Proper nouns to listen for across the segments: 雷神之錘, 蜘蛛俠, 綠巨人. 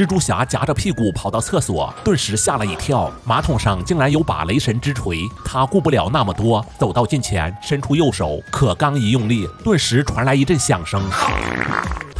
蜘蛛侠夹着屁股跑到厕所，顿时吓了一跳，马桶上竟然有把雷神之锤。他顾不了那么多，走到近前，伸出右手，可刚一用力，顿时传来一阵响声。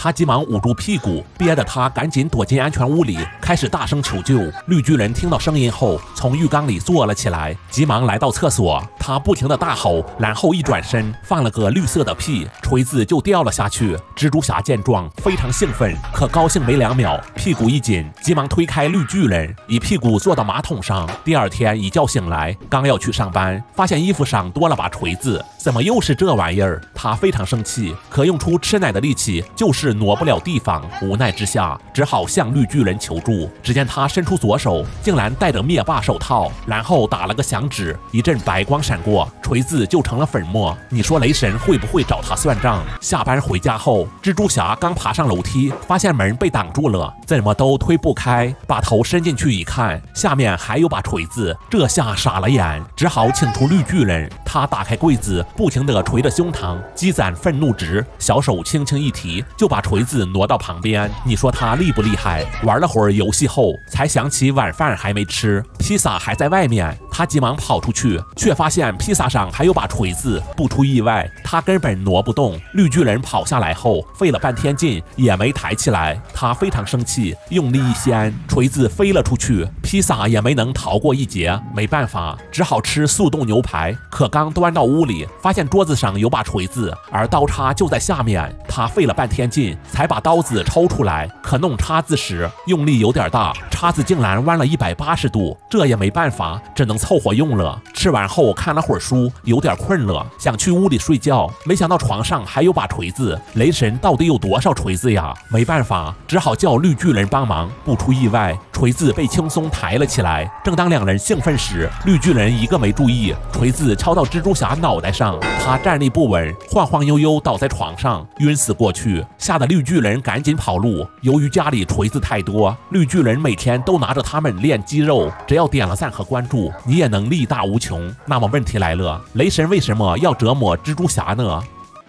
他急忙捂住屁股，憋得他赶紧躲进安全屋里，开始大声求救。绿巨人听到声音后，从浴缸里坐了起来，急忙来到厕所。他不停地大吼，然后一转身放了个绿色的屁，锤子就掉了下去。蜘蛛侠见状非常兴奋，可高兴没2秒，屁股一紧，急忙推开绿巨人，一屁股坐到马桶上。第二天一觉醒来，刚要去上班，发现衣服上多了把锤子，怎么又是这玩意儿？他非常生气，可用出吃奶的力气，就是 挪不了地方，无奈之下只好向绿巨人求助。只见他伸出左手，竟然戴着灭霸手套，然后打了个响指，一阵白光闪过，锤子就成了粉末。你说雷神会不会找他算账？下班回家后，蜘蛛侠刚爬上楼梯，发现门被挡住了，怎么都推不开。把头伸进去一看，下面还有把锤子，这下傻了眼，只好请出绿巨人。他打开柜子，不停地捶着胸膛，积攒愤怒值，小手轻轻一提，就把 锤子挪到旁边，你说他厉不厉害？玩了会儿游戏后，才想起晚饭还没吃，披萨还在外面。他急忙跑出去，却发现披萨上还有把锤子。不出意外，他根本挪不动。绿巨人跑下来后，费了半天劲也没抬起来。他非常生气，用力一掀，锤子飞了出去，披萨也没能逃过一劫。没办法，只好吃速冻牛排。可刚端到屋里，发现桌子上有把锤子，而刀叉就在下面。他费了半天劲 才把刀子抽出来，可弄叉子时用力有点大，叉子竟然弯了180度，这也没办法，只能凑合用了。吃完后看了会儿书，有点困了，想去屋里睡觉，没想到床上还有把锤子。雷神到底有多少锤子呀？没办法，只好叫绿巨人帮忙。不出意外，锤子被轻松抬了起来。正当两人兴奋时，绿巨人一个没注意，锤子敲到蜘蛛侠脑袋上，他站立不稳，晃晃悠悠倒在床上，晕死过去，吓得 绿巨人赶紧跑路。由于家里锤子太多，绿巨人每天都拿着它们练肌肉。只要点了赞和关注，你也能力大无穷。那么问题来了，雷神为什么要折磨蜘蛛侠呢？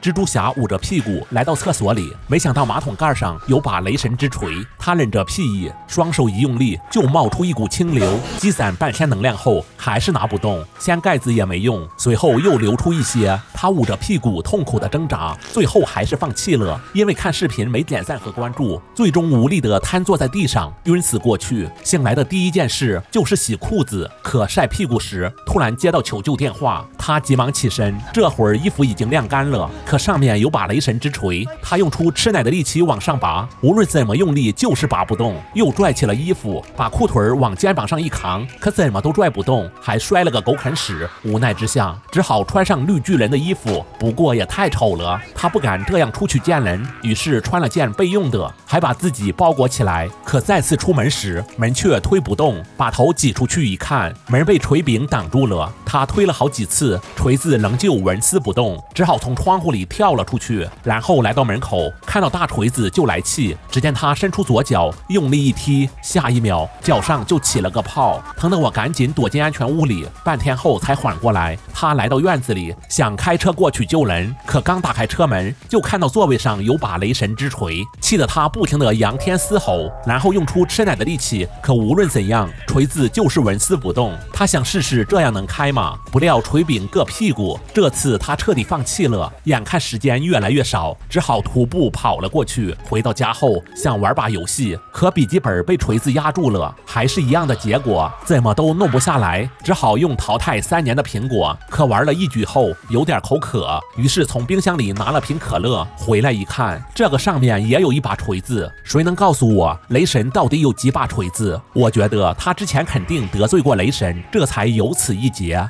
蜘蛛侠捂着屁股来到厕所里，没想到马桶盖上有把雷神之锤。他忍着屁意，双手一用力就冒出一股清流，积攒半天能量后还是拿不动，掀盖子也没用。随后又流出一些，他捂着屁股痛苦的挣扎，最后还是放弃了，因为看视频没点赞和关注，最终无力的瘫坐在地上，晕死过去。醒来的第一件事就是洗裤子，可晒屁股时突然接到求救电话，他急忙起身，这会儿衣服已经晾干了， 可上面有把雷神之锤，他用出吃奶的力气往上拔，无论怎么用力就是拔不动，又拽起了衣服，把裤腿往肩膀上一扛，可怎么都拽不动，还摔了个狗啃屎。无奈之下，只好穿上绿巨人的衣服，不过也太丑了，他不敢这样出去见人，于是穿了件备用的，还把自己包裹起来。可再次出门时，门却推不动，把头挤出去一看，门被锤柄挡住了。他推了好几次，锤子仍旧纹丝不动，只好从窗户里 跳了出去，然后来到门口，看到大锤子就来气。只见他伸出左脚，用力一踢，下一秒脚上就起了个泡，疼得我赶紧躲进安全屋里。半天后才缓过来，他来到院子里，想开车过去救人，可刚打开车门，就看到座位上有把雷神之锤，气得他不停地扬天嘶吼，然后用出吃奶的力气，可无论怎样，锤子就是纹丝不动。他想试试这样能开吗？不料锤柄硌屁股，这次他彻底放弃了，眼看时间越来越少，只好徒步跑了过去。回到家后，想玩把游戏，可笔记本被锤子压住了，还是一样的结果，怎么都弄不下来，只好用淘汰3年的苹果。可玩了一局后，有点口渴，于是从冰箱里拿了瓶可乐，回来一看，这个上面也有一把锤子。谁能告诉我，雷神到底有几把锤子？我觉得他之前肯定得罪过雷神，这才有此一劫。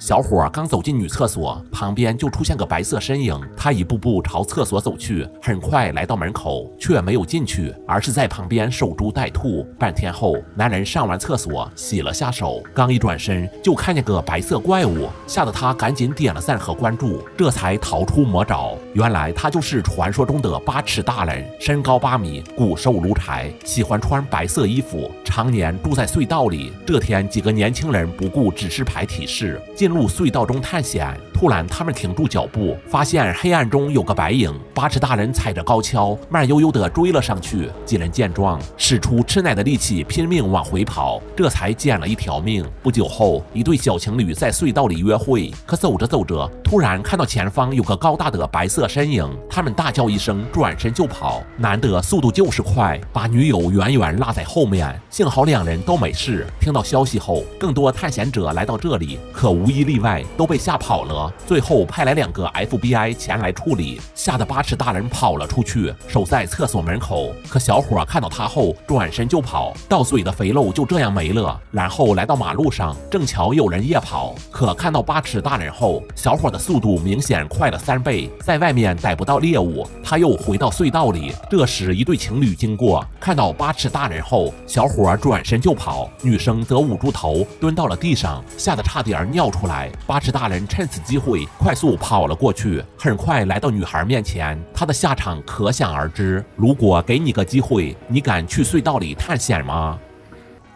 小伙刚走进女厕所，旁边就出现个白色身影。他一步步朝厕所走去，很快来到门口，却没有进去，而是在旁边守株待兔。半天后，男人上完厕所，洗了下手，刚一转身就看见个白色怪物，吓得他赶紧点了赞和关注，这才逃出魔爪。原来他就是传说中的8尺大人，身高8米，骨瘦如柴，喜欢穿白色衣服，常年住在隧道里。这天，几个年轻人不顾指示牌提示， 进进入隧道中探险，突然他们停住脚步，发现黑暗中有个白影。八尺大人踩着高跷，慢悠悠地追了上去。几人见状，使出吃奶的力气，拼命往回跑，这才捡了一条命。不久后，一对小情侣在隧道里约会，可走着走着，突然看到前方有个高大的白色身影，他们大叫一声，转身就跑。男的速度就是快，把女友远远落在后面。幸好两人都没事。听到消息后，更多探险者来到这里，可无一例外都被吓跑了。最后派来2个 FBI 前来处理，吓得八尺大人跑了出去，守在厕所门口。可小伙看到他后转身就跑，到嘴的肥肉就这样没了。然后来到马路上，正巧有人夜跑，可看到八尺大人后，小伙的速度明显快了3倍，在外面逮不到猎物，他又回到隧道里。这时一对情侣经过，看到八尺大人后，小伙转身就跑，女生则捂住头蹲到了地上，吓得差点尿出来。八尺大人趁此机会快速跑了过去，很快来到女孩面前，她的下场可想而知。如果给你个机会，你敢去隧道里探险吗？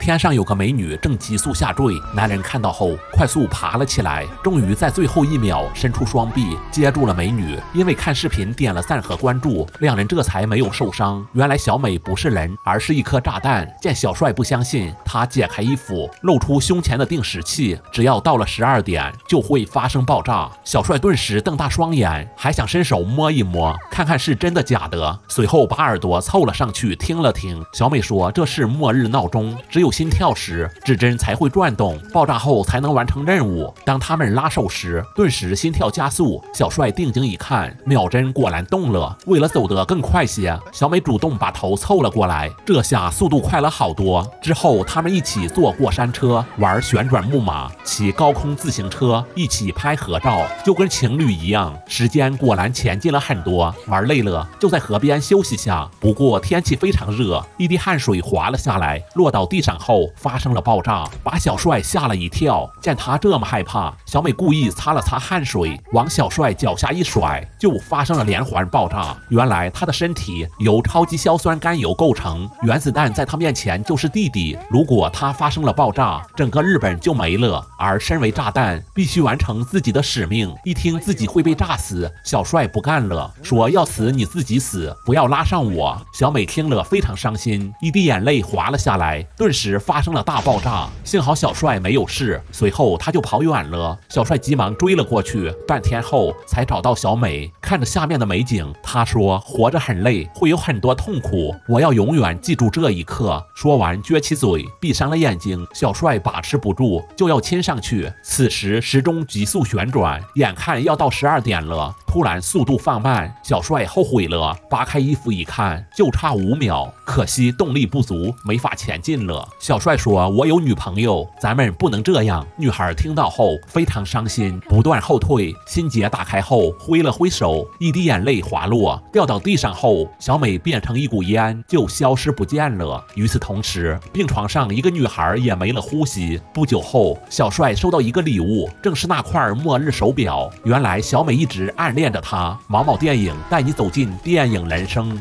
天上有个美女正急速下坠，男人看到后快速爬了起来，终于在最后1秒伸出双臂接住了美女。因为看视频点了赞和关注，两人这才没有受伤。原来小美不是人，而是一颗炸弹。见小帅不相信，他解开衣服，露出胸前的定时器，只要到了12点就会发生爆炸。小帅顿时瞪大双眼，还想伸手摸一摸，看看是真的假的。随后把耳朵凑了上去听了听，小美说这是末日闹钟，只有心跳时指针才会转动，爆炸后才能完成任务。当他们拉手时，顿时心跳加速。小帅定睛一看，秒针果然动了。为了走得更快些，小美主动把头凑了过来，这下速度快了好多。之后他们一起坐过山车，玩旋转木马，骑高空自行车，一起拍合照，就跟情侣一样。时间果然前进了很多。玩累了就在河边休息下，不过天气非常热，一滴汗水滑了下来，落到地上后发生了爆炸，把小帅吓了一跳。见他这么害怕，小美故意擦了擦汗水，往小帅脚下一甩，就发生了连环爆炸。原来他的身体由超级硝酸甘油构成，原子弹在他面前就是弟弟，如果他发生了爆炸，整个日本就没了。而身为炸弹，必须完成自己的使命。一听自己会被炸死，小帅不干了，说要死你自己死，不要拉上我。小美听了非常伤心，一滴眼泪滑了下来，顿时发生了大爆炸。幸好小帅没有事，随后他就跑远了。小帅急忙追了过去，半天后才找到小美。看着下面的美景，他说活着很累，会有很多痛苦，我要永远记住这一刻。说完撅起嘴，闭上了眼睛。小帅把持不住，就要亲上去。此时时钟急速旋转，眼看要到12点了，突然速度放慢，小帅后悔了，扒开衣服一看，就差5秒，可惜动力不足，没法前进了。小帅说我有女朋友，咱们不能这样。女孩听到后非常伤心，不断后退，心结打开后挥了挥手，一滴眼泪滑落，掉到地上后，小美变成一股烟就消失不见了。与此同时，病床上一个女孩也没了呼吸。不久后，小帅收到一个礼物，正是那块末日手表。原来小美一直暗恋着他。毛毛电影带你走进电影人生。